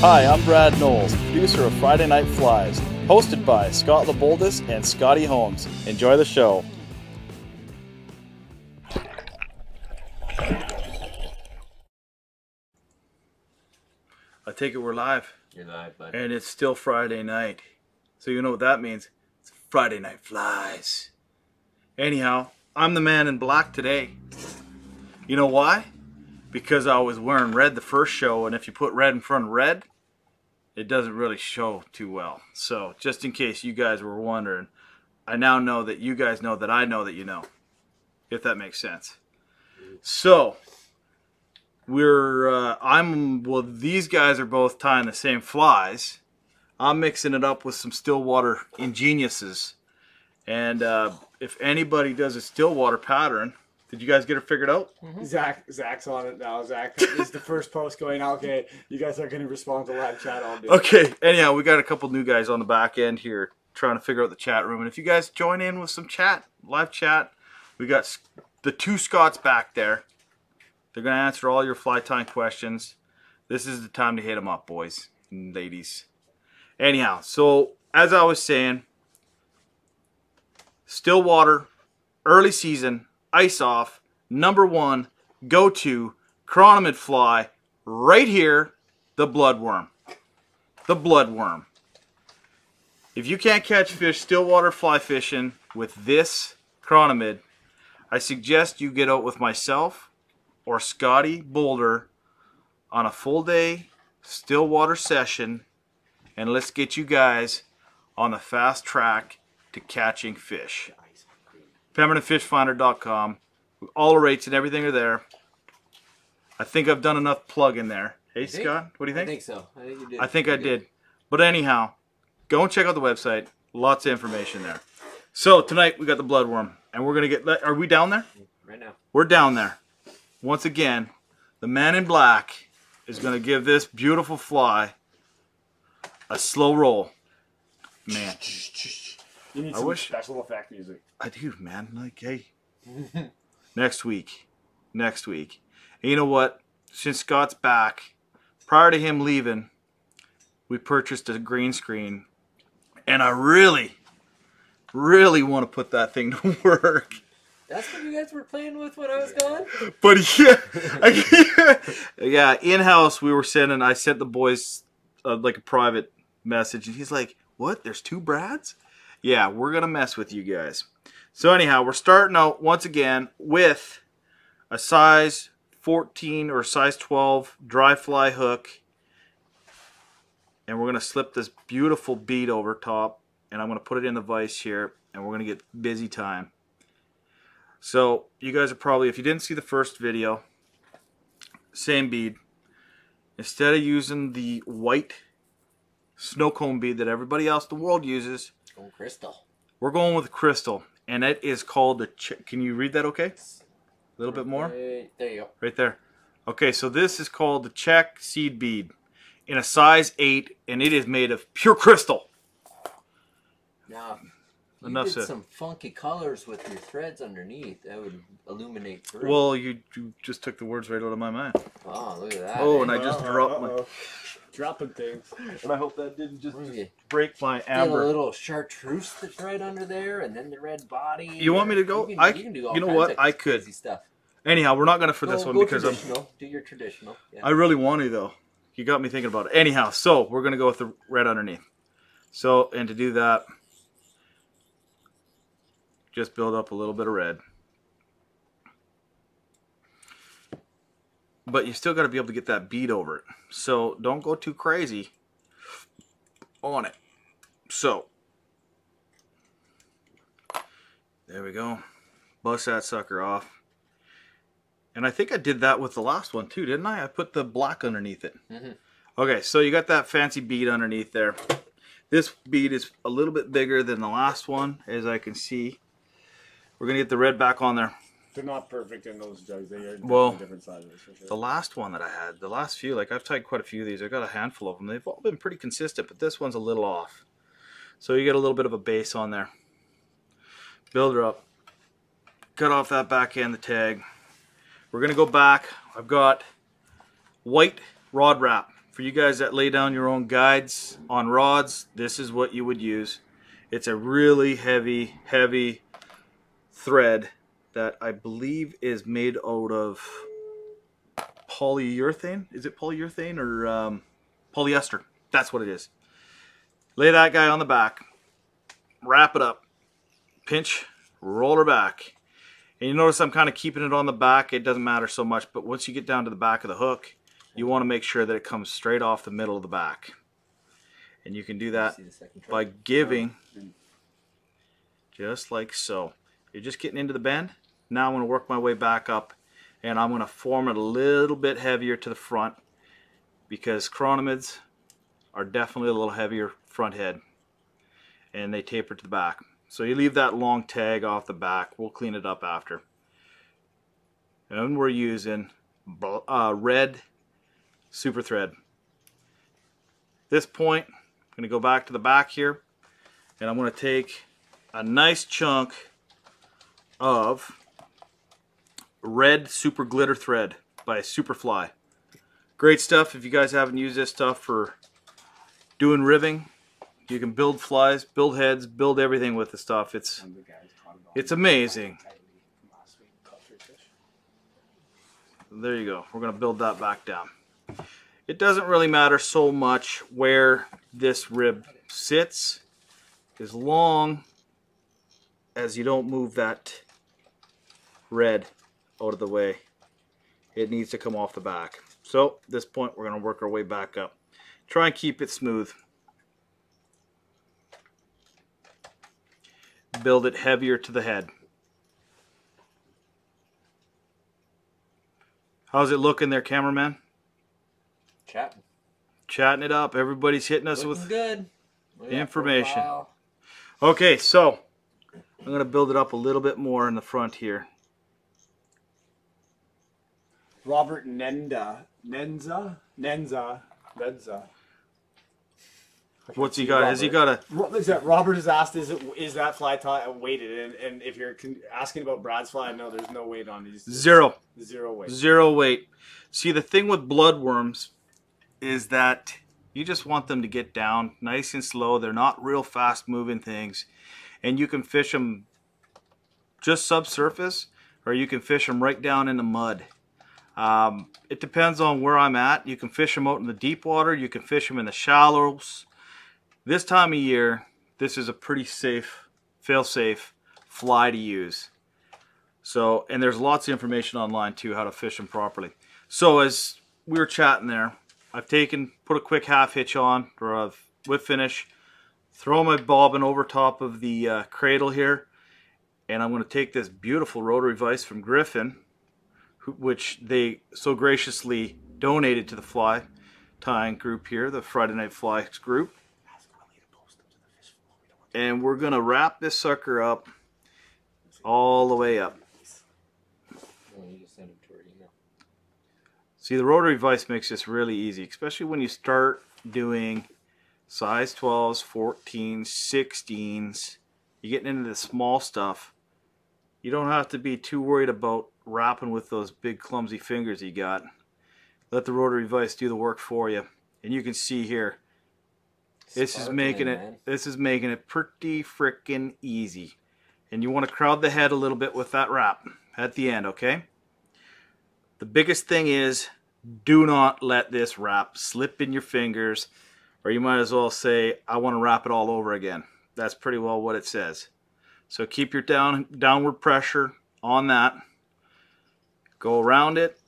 Hi, I'm Brad Knowles, producer of Friday Night Flies, hosted by Scott Leboldus and Scotty Holmes. Enjoy the show. I take it we're live. You're live, buddy. And it's still Friday night. So you know what that means. It's Friday Night Flies. Anyhow, I'm the man in black today. You know why? Because I was wearing red the first show, and if you put red in front of red, it doesn't really show too well. So just in case you guys were wondering, I now know that you guys know that I know that you know, if that makes sense. So we're these guys are both tying the same flies. I'm mixing it up with some Stillwater Ingeniouses, and if anybody does a Stillwater pattern. Did you guys get her figured out? Mm-hmm. Zach's on it now. Zach, this is the first post going out. Okay, you guys are going to respond to live chat all day. Okay, anyhow, we got a couple new guys on the back end here trying to figure out the chat room. And if you guys join in with some chat, live chat, we got the two Scots back there. They're going to answer all your fly tying questions. This is the time to hit them up, boys and ladies. Anyhow, so as I was saying, Stillwater, early season, ice off, number one, go to Chironomid fly right here, the bloodworm. The bloodworm. If you can't catch fish Stillwater fly fishing with this Chironomid, I suggest you get out with myself or Scotty Boulder on a full day Stillwater session, and let's get you guys on the fast track to catching fish. Permanentfishfinder.com. All the rates and everything are there. I think I've done enough plug in there. Hey, Scott, what do you think? I think so. I think you did. I think I did. But anyhow, go and check out the website. Lots of information there. So tonight we got the bloodworm, and we're gonna get. Are we down there? Right now. We're down there. Once again, the man in black is gonna give this beautiful fly a slow roll. Man. You need some special effect music. I do, man. Like, hey. Next week. And you know what? Since Scott's back, prior to him leaving, we purchased a green screen. And I really, really want to put that thing to work. That's what you guys were playing with when I was gone? But yeah. Yeah, in-house we were sending. I sent the boys like a private message. And he's like, what? There's two Brads? Yeah, we're going to mess with you guys. So anyhow, we're starting out once again with a size 14 or size 12 dry fly hook. And we're going to slip this beautiful bead over top. And I'm going to put it in the vise here. And we're going to get busy time. So you guys are probably, if you didn't see the first video, same bead. Instead of using the white snow cone bead that everybody else in the world uses, crystal. We're going with crystal, and it is called the. Can you read that? Okay, a little bit more. There you go. Right there. Okay, so this is called the Czech seed bead, in a size 8, and it is made of pure crystal. Now, enough you did said. Some funky colors with your threads underneath that would illuminate through. Well, you just took the words right out of my mind. Oh, look at that! Oh, and I just dropped my. Dropping things, and I hope that didn't just break my amber. A little chartreuse that's right under there, and then the red body. You want me to go? You know what? I could. Crazy stuff. Anyhow, we're not gonna for this one because I'm. Do your traditional. Yeah. I really want to though. You got me thinking about it. Anyhow, so we're gonna go with the red underneath. So, and to do that, just build up a little bit of red. But you still got to be able to get that bead over it. So don't go too crazy on it. So there we go. Bust that sucker off. And I think I did that with the last one too, didn't I? I put the black underneath it. Mm-hmm. Okay, so you got that fancy bead underneath there. This bead is a little bit bigger than the last one, as I can see. We're going to get the red back on there. They're not perfect in those jugs. They are different sizes. For sure. The last one that I had, the last few, like I've tied quite a few of these. I've got a handful of them. They've all been pretty consistent, but this one's a little off. So you get a little bit of a base on there. Build her up. Cut off that back end, the tag. We're going to go back. I've got white rod wrap For you guys that lay down your own guides on rods, this is what you would use. It's a really heavy, heavy thread that I believe is made out of polyurethane. Is it polyurethane or polyester? That's what it is. Lay that guy on the back, wrap it up, pinch, roll her back. And you notice I'm kind of keeping it on the back. It doesn't matter so much, but once you get down to the back of the hook, you want to make sure that it comes straight off the middle of the back. And you can do that by giving, just like so. You're just getting into the bend. Now I'm going to work my way back up, and I'm going to form it a little bit heavier to the front, because chironomids are definitely a little heavier front head, and they taper to the back. So you leave that long tag off the back. We'll clean it up after. And we're using red super thread. At this point, I'm going to go back to the back here, and I'm going to take a nice chunk of red super glitter thread by Superfly. Great stuff. If you guys haven't used this stuff for doing ribbing, you can build flies, build heads, build everything with the stuff. It's amazing. There you go. We're going to build that back down. It doesn't really matter so much where this rib sits, as long as you don't move that red out of the way. It needs to come off the back. So at this point, we're going to work our way back up. Try and keep it smooth. Build it heavier to the head. How's it looking there, cameraman? Chatting it up. Everybody's hitting us looking with good information. Okay, so I'm going to build it up a little bit more in the front here. Robert Nenza. What's he got? Robert. Has he got a... Is that Robert has asked, is that fly taught weighted? And if you're asking about Brad's fly, no, there's no weight on these. Zero weight. Zero weight. See, the thing with bloodworms is that you just want them to get down nice and slow. They're not real fast moving things. And you can fish them just subsurface, or you can fish them right down in the mud. It depends on where I'm at. You can fish them out in the deep water. You can fish them in the shallows. This time of year, this is a pretty safe, fail-safe fly to use. So, and there's lots of information online too, how to fish them properly. So as we were chatting there, I've put a quick half hitch on, or a whip finish, throw my bobbin over top of the cradle here, and I'm going to take this beautiful rotary vise from Griffin, which they so graciously donated to the fly tying group here, the Friday Night Flies group. And we're going to wrap this sucker up all the way up. See, the rotary vise makes this really easy, especially when you start doing size 12s, 14s, 16s. You're getting into the small stuff. You don't have to be too worried about wrapping with those big clumsy fingers you got. Let the rotary vise do the work for you. And you can see here, This is making it pretty freaking easy. And you want to crowd the head a little bit with that wrap at the end, okay? The biggest thing is, do not let this wrap slip in your fingers, or you might as well say, I want to wrap it all over again. That's pretty well what it says. So keep your downward pressure on that. Go around it.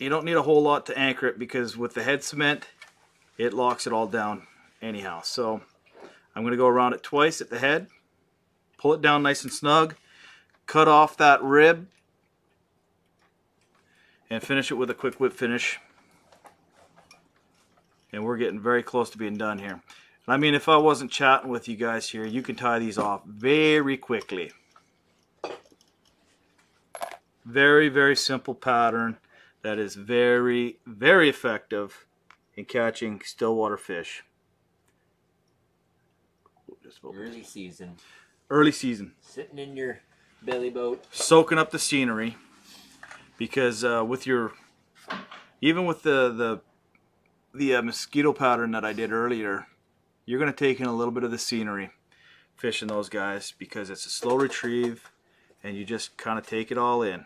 You don't need a whole lot to anchor it, because with the head cement, it locks it all down. Anyhow, so I'm going to go around it twice at the head, pull it down nice and snug, cut off that rib, and finish it with a quick whip finish. And we're getting very close to being done here. And I mean, if I wasn't chatting with you guys here, you can tie these off very quickly. Very, very simple pattern that is very, very effective in catching stillwater fish. Early season. Sitting in your belly boat, soaking up the scenery, because even with the the mosquito pattern that I did earlier, you're going to take in a little bit of the scenery fishing those guys, because it's a slow retrieve and you just kind of take it all in.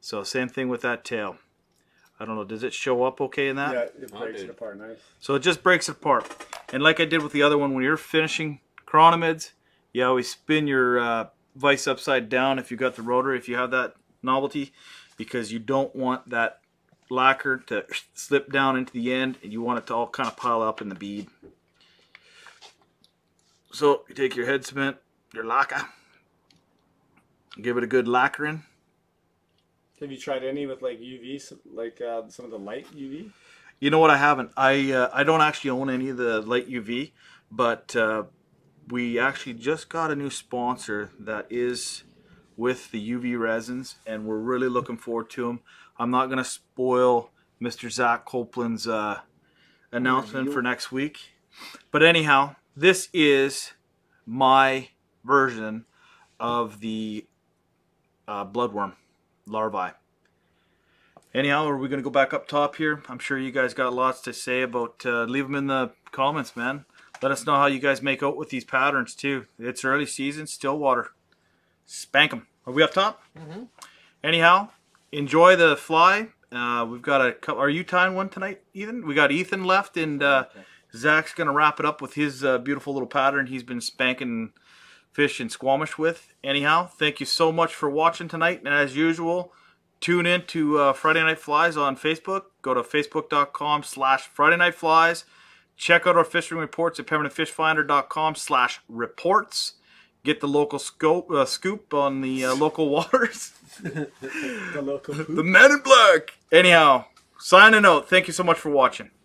So same thing with that tail. I don't know, does it show up okay in that? Yeah, it breaks it apart nice. So it just breaks it apart. And like I did with the other one, when you're finishing chironomids, you always spin your vise upside down if you got the rotor, if you have that novelty, because you don't want that lacquer to slip down into the end, and you want it to all kind of pile up in the bead. So you take your head cement, your lacquer, give it a good lacquering. Have you tried any with like UV, like some of the light UV? You know what, I haven't. I don't actually own any of the light UV, but we actually just got a new sponsor that is with the UV resins, and we're really looking forward to them. I'm not going to spoil Mr. Zach Copeland's announcement for next week. But anyhow, this is my version of the bloodworm larvae. Anyhow, are we going to go back up top here? I'm sure you guys got lots to say about, leave them in the comments, man. Let us know how you guys make out with these patterns too. It's early season, still water. Spank them. Are we up top? Mm-hmm. Anyhow, enjoy the fly. We've got a couple. Are you tying one tonight, Ethan? We got Ethan left, and okay. Zach's going to wrap it up with his beautiful little pattern he's been spanking fish in Squamish with. Anyhow, thank you so much for watching tonight, and as usual, tune in to Friday Night Flies on Facebook. Go to facebook.com/Friday Night Flies. Check out our fishing reports at permanentfishfinder.com/reports. Get the local scoop on the local waters. The men in black. Anyhow, signing out. Thank you so much for watching.